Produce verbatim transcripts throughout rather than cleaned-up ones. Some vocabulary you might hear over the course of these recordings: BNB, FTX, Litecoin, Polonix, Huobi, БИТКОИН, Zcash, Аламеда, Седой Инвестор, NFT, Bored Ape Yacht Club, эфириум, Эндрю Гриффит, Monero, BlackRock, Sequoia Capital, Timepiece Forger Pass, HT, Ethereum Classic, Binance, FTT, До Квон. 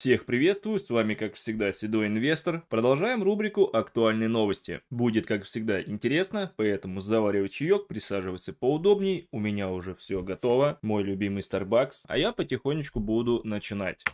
Всех приветствую, с вами как всегда Седой Инвестор. Продолжаем рубрику «Актуальные новости». Будет как всегда интересно, поэтому заваривай чаек, присаживайся поудобней. У меня уже все готово, мой любимый Starbucks, а я потихонечку буду начинать.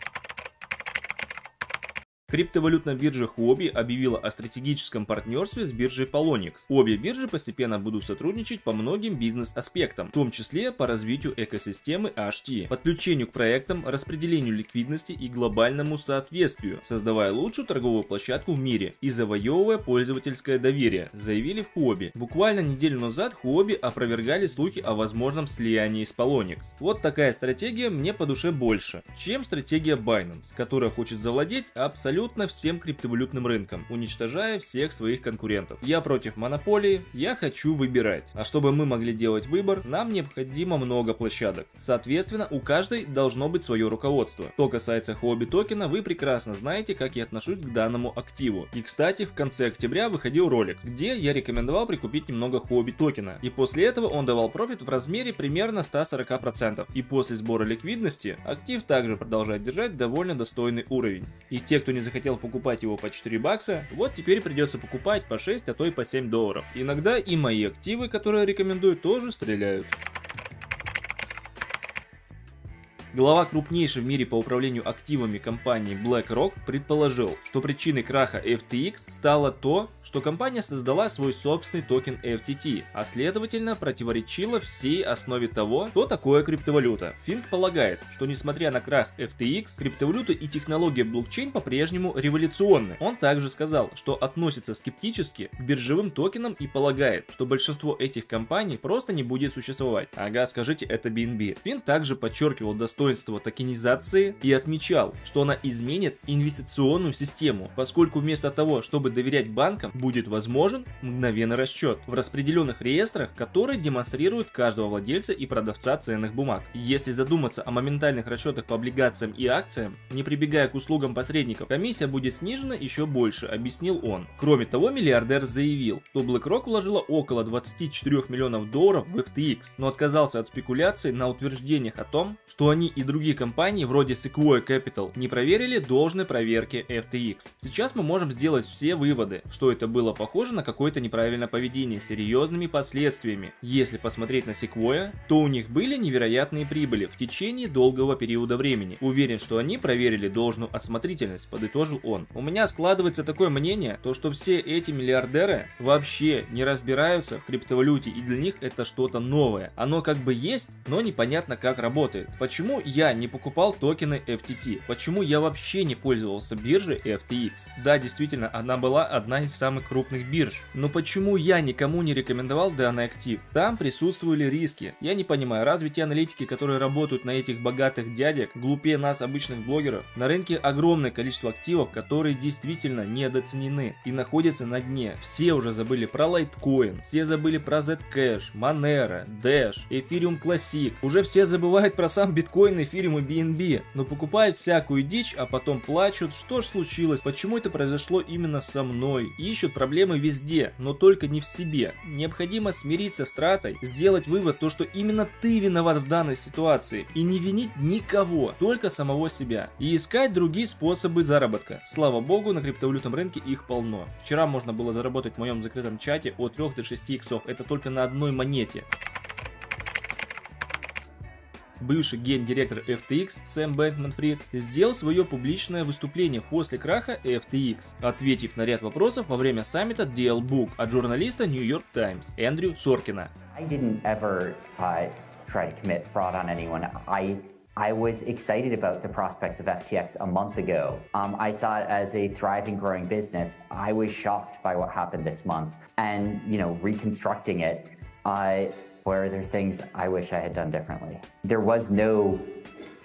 Криптовалютная биржа Huobi объявила о стратегическом партнерстве с биржей Polonix. Обе биржи постепенно будут сотрудничать по многим бизнес-аспектам, в том числе по развитию экосистемы эйч ти, подключению к проектам, распределению ликвидности и глобальному соответствию, создавая лучшую торговую площадку в мире и завоевывая пользовательское доверие, заявили в Huobi. Буквально неделю назад Huobi опровергали слухи о возможном слиянии с Polonix. Вот такая стратегия мне по душе больше, чем стратегия Binance, которая хочет завладеть абсолютно абсолютно всем криптовалютным рынком, уничтожая всех своих конкурентов. Я против монополии, я хочу выбирать. А чтобы мы могли делать выбор, нам необходимо много площадок. Соответственно, у каждой должно быть свое руководство. Что касается Huobi токена, вы прекрасно знаете, как я отношусь к данному активу. И, кстати, в конце октября выходил ролик, где я рекомендовал прикупить немного Huobi токена. И после этого он давал профит в размере примерно ста сорока процентов. И после сбора ликвидности актив также продолжает держать довольно достойный уровень. И те, кто не захотел покупать его по четыре бакса, вот теперь придется покупать по шесть, а то и по семь долларов. Иногда и мои активы, которые рекомендую, тоже стреляют. Глава крупнейшей в мире по управлению активами компании BlackRock предположил, что причиной краха эф ти экс стало то, что компания создала свой собственный токен эф ти ти, а следовательно противоречила всей основе того, что такое криптовалюта. Финк полагает, что несмотря на крах эф ти экс, криптовалюта и технология блокчейн по-прежнему революционны. Он также сказал, что относится скептически к биржевым токенам и полагает, что большинство этих компаний просто не будет существовать. Ага, скажите, это би эн би. Финк также подчеркивал достоинство токенизации и отмечал, что она изменит инвестиционную систему, поскольку вместо того, чтобы доверять банкам, будет возможен мгновенный расчет в распределенных реестрах, которые демонстрируют каждого владельца и продавца ценных бумаг. Если задуматься о моментальных расчетах по облигациям и акциям, не прибегая к услугам посредников, комиссия будет снижена еще больше, объяснил он. Кроме того, миллиардер заявил, что BlackRock вложила около двадцати четырёх миллионов долларов в эф ти экс, но отказался от спекуляций на утверждениях о том, что они и другие компании вроде Sequoia Capital не проверили должной проверки эф ти экс. Сейчас мы можем сделать все выводы, что это было похоже на какое-то неправильное поведение с серьезными последствиями. Если посмотреть на Sequoia, то у них были невероятные прибыли в течение долгого периода времени. Уверен, что они проверили должную осмотрительность, подытожил он. У меня складывается такое мнение, то что все эти миллиардеры вообще не разбираются в криптовалюте, и для них это что-то новое. Оно как бы есть, но непонятно как работает. Почему я не покупал токены эф ти ти? Почему я вообще не пользовался биржей эф ти экс? Да, действительно, она была одна из самых крупных бирж. Но почему я никому не рекомендовал данный актив? Там присутствовали риски. Я не понимаю, разве те аналитики, которые работают на этих богатых дядек, глупее нас, обычных блогеров? На рынке огромное количество активов, которые действительно недооценены и находятся на дне. Все уже забыли про Litecoin, все забыли про Zcash, Monero, Dash, Ethereum Classic. Уже все забывают про сам биткоин, эфириум и би эн би, но покупают всякую дичь, а потом плачут, что ж случилось, почему это произошло именно со мной. Ищут проблемы везде, но только не в себе. Необходимо смириться с тратой, сделать вывод, то что именно ты виноват в данной ситуации, и не винить никого, только самого себя, и искать другие способы заработка. Слава богу, на криптовалютном рынке их полно. Вчера можно было заработать в моем закрытом чате от трёх до шести иксов, это только на одной монете. Бывший гендиректор эф ти экс Сэм Бэнкман-Фрид сделал свое публичное выступление после краха эф ти экс, ответив на ряд вопросов во время саммита ди эл Book от журналиста New York Times Эндрю Соркина. I was excited about the prospects of эф ти экс a month ago. Um, I saw it as a thriving, growing business. I was shocked by what happened this month, and you know, reconstructing it, I. Where are there things I wish I had done differently? There was no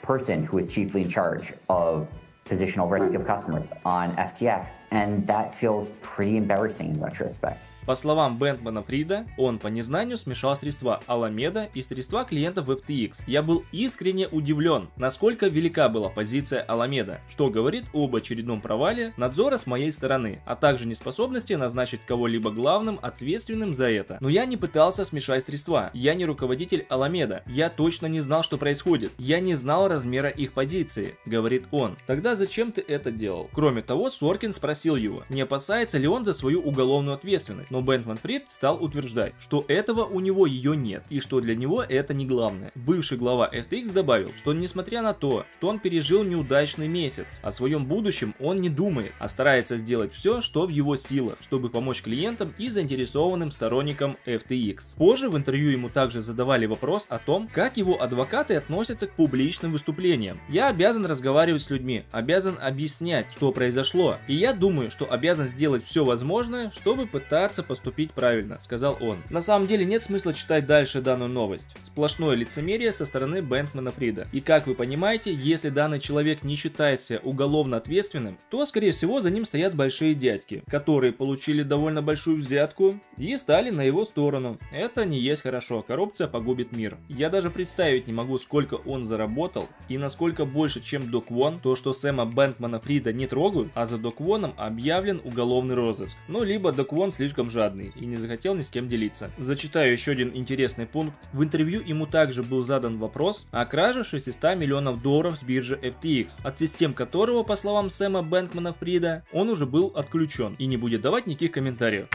person who was chiefly in charge of positional risk of customers on эф ти экс, and that feels pretty embarrassing in retrospect. По словам Бэнкмана Фрида, он по незнанию смешал средства Аламеда и средства клиентов эф ти экс. Я был искренне удивлен, насколько велика была позиция Аламеда, что говорит об очередном провале надзора с моей стороны, а также неспособности назначить кого-либо главным ответственным за это. Но я не пытался смешать средства, я не руководитель Аламеда, я точно не знал, что происходит, я не знал размера их позиции, говорит он. Тогда зачем ты это делал? Кроме того, Соркин спросил его, не опасается ли он за свою уголовную ответственность, но Бэнкман Фрид стал утверждать, что этого у него ее нет и что для него это не главное. Бывший глава эф ти экс добавил, что несмотря на то, что он пережил неудачный месяц, о своем будущем он не думает, а старается сделать все, что в его силах, чтобы помочь клиентам и заинтересованным сторонникам эф ти экс. Позже в интервью ему также задавали вопрос о том, как его адвокаты относятся к публичным выступлениям. Я обязан разговаривать с людьми, обязан объяснять, что произошло, и я думаю, что обязан сделать все возможное, чтобы пытаться поступить правильно, сказал он. На самом деле нет смысла читать дальше данную новость. Сплошное лицемерие со стороны Бэнкмана Фрида. И как вы понимаете, если данный человек не считает себя уголовно ответственным, то скорее всего за ним стоят большие дядьки, которые получили довольно большую взятку и стали на его сторону. Это не есть хорошо, коррупция погубит мир. Я даже представить не могу, сколько он заработал и насколько больше, чем До Квон. То, что Сэма Бэнкмана Фрида не трогают, а за До Квоном объявлен уголовный розыск. Ну либо До Квон слишком жадный и не захотел ни с кем делиться. Зачитаю еще один интересный пункт. В интервью ему также был задан вопрос о краже шестисот миллионов долларов с биржи эф ти экс, от систем которого, по словам Сэма Бэнкмана Фрида, он уже был отключен и не будет давать никаких комментариев.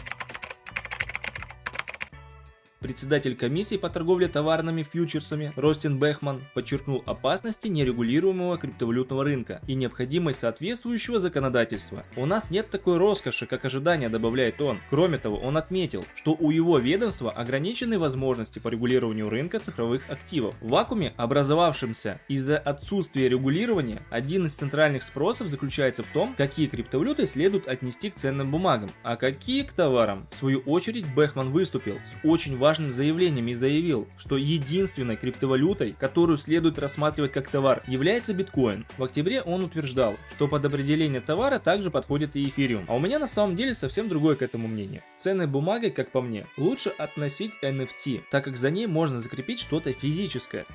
Председатель комиссии по торговле товарными фьючерсами Ростин Бехман подчеркнул опасности нерегулируемого криптовалютного рынка и необходимость соответствующего законодательства. «У нас нет такой роскоши, как ожидания», добавляет он. Кроме того, он отметил, что у его ведомства ограничены возможности по регулированию рынка цифровых активов. В вакууме, образовавшемся из-за отсутствия регулирования, один из центральных спросов заключается в том, какие криптовалюты следует отнести к ценным бумагам, а какие к товарам. В свою очередь, Бехман выступил с очень важным заявлением и заявил, что единственной криптовалютой, которую следует рассматривать как товар, является биткоин. В октябре он утверждал, что под определение товара также подходит и эфириум. А у меня на самом деле совсем другое к этому мнение. Ценные бумаги, как по мне, лучше относить эн эф ти, так как за ней можно закрепить что-то физическое.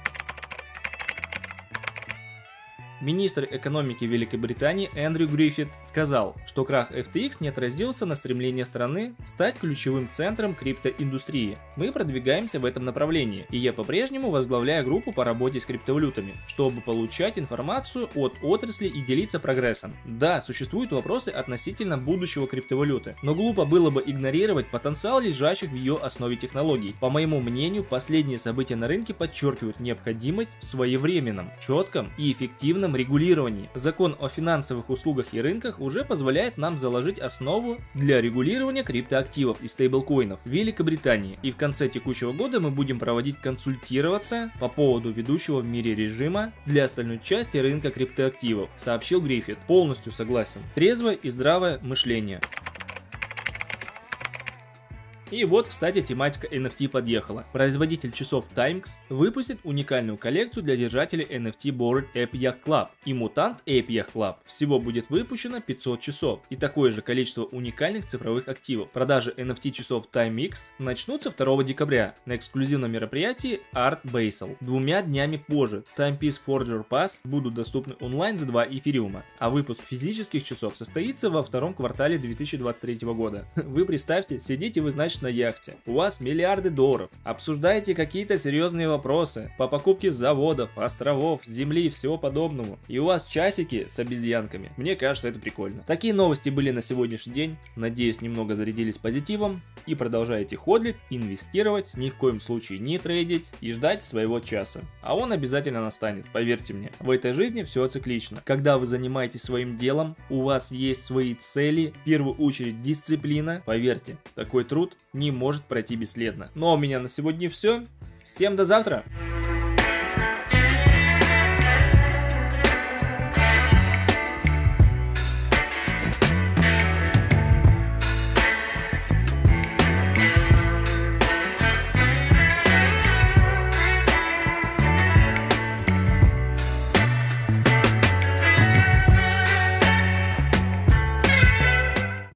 Министр экономики Великобритании Эндрю Гриффит сказал, что крах эф ти экс не отразился на стремлении страны стать ключевым центром криптоиндустрии. Мы продвигаемся в этом направлении, и я по-прежнему возглавляю группу по работе с криптовалютами, чтобы получать информацию от отрасли и делиться прогрессом. Да, существуют вопросы относительно будущего криптовалюты, но глупо было бы игнорировать потенциал лежащих в ее основе технологий. По моему мнению, последние события на рынке подчеркивают необходимость в своевременном, четком и эффективном регулировании. Закон о финансовых услугах и рынках уже позволяет нам заложить основу для регулирования криптоактивов и стейблкоинов в Великобритании. И в конце текущего года мы будем проводить консультироваться по поводу ведущего в мире режима для остальной части рынка криптоактивов, сообщил Гриффит. Полностью согласен. Трезвое и здравое мышление. И вот, кстати, тематика эн эф ти подъехала. Производитель часов Timex выпустит уникальную коллекцию для держателей эн эф ти Bored Ape Yacht Club и Mutant Ape Yacht Club. Всего будет выпущено пятьсот часов и такое же количество уникальных цифровых активов. Продажи эн эф ти часов Timex начнутся второго декабря на эксклюзивном мероприятии Art Basel. Двумя днями позже Timepiece Forger Pass будут доступны онлайн за два эфириума, а выпуск физических часов состоится во втором квартале две тысячи двадцать третьего года. Вы представьте, сидите вы, значит, на яхте, у вас миллиарды долларов, обсуждаете какие-то серьезные вопросы по покупке заводов, островов, земли и всего подобного, и у вас часики с обезьянками. Мне кажется, это прикольно. Такие новости были на сегодняшний день. Надеюсь, немного зарядились позитивом и продолжаете ходлить, инвестировать, ни в коем случае не трейдить и ждать своего часа. А он обязательно настанет, поверьте мне. В этой жизни все циклично. Когда вы занимаетесь своим делом, у вас есть свои цели, в первую очередь дисциплина. Поверьте, такой труд не может пройти бесследно. Ну а у меня на сегодня все. Всем до завтра!